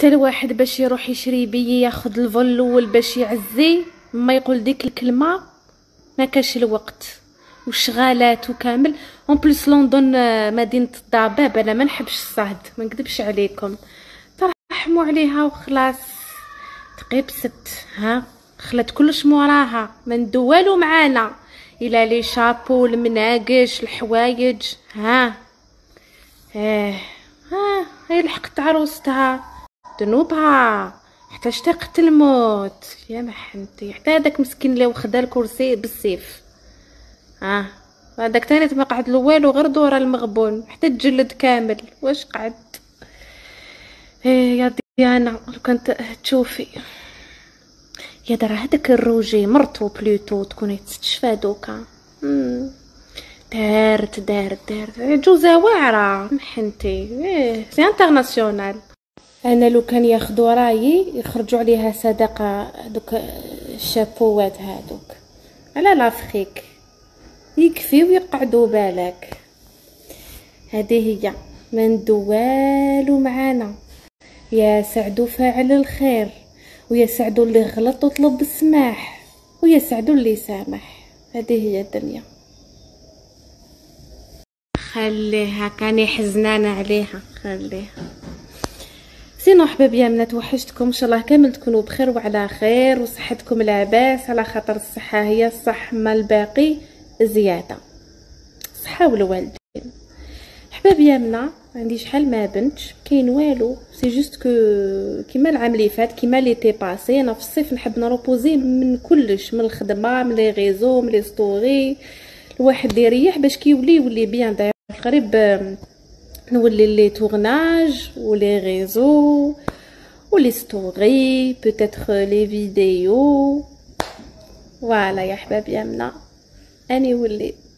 حتى الواحد باش يروح يشري بيه ياخذ الفول الاول باش يعزي ما يقول ديك الكلمه، ما كاش الوقت وشغالات وكامل. اون بليس لندن مدينه الضباب، انا ما نحبش الصهد ما نكذبش عليكم، ترحموا عليها وخلاص تقيبست ها خلات كلش موراها، ما ندوالو معانا الى لي شابو المناقش الحوايج ها هي لحقت عروستها ذنوبها حتى اشتاقت الموت يا محنتي. حتى هذاك مسكين اللي وخدا الكرسي بالسيف هذاك تاني ما قعد له والو غير دوره المغبون حتى تجلد كامل. واش قعد يا ديانا لو كنت تشوفي يا درا هذاك الروجي مرتو بلوتو تكون تستشفى دوكا دارت جوزها واعره محنتي. سي انترناسيونال. انا لو كان ياخذوا رايي يخرجوا عليها صدقه دوك الشابوات هادوك على لافريك يكفي ويقعدوا بالك. هذه هي ما ندوالو معانا، يا سعدو فاعل الخير ويا سعدو اللي غلط وطلب السماح ويا سعدو اللي سامح. هذه هي الدنيا. خليها كاني حزنانه عليها خليها. سينو حباب يامنة توحشتكم، ان شاء الله كامل تكونوا بخير وعلى خير وصحتكم لاباس، على خاطر الصحه هي الصح ما الباقي زياده، صحه والوالدين. حباب يامنة عندي شحال ما بنتش كاين والو، سي جوست كو كيما العام اللي فات كيما ليتي باسي انا في الصيف نحب نروبوزي من كلش، من الخدمه من لي ريزو من لي ستوري، الواحد يريح باش كيولي يولي بيان. داير قريب نولي لي تورناج ولي ريزو ولي ستوري بوتيتر لي فيديو. فوالا يا حباب يامنة اني وليت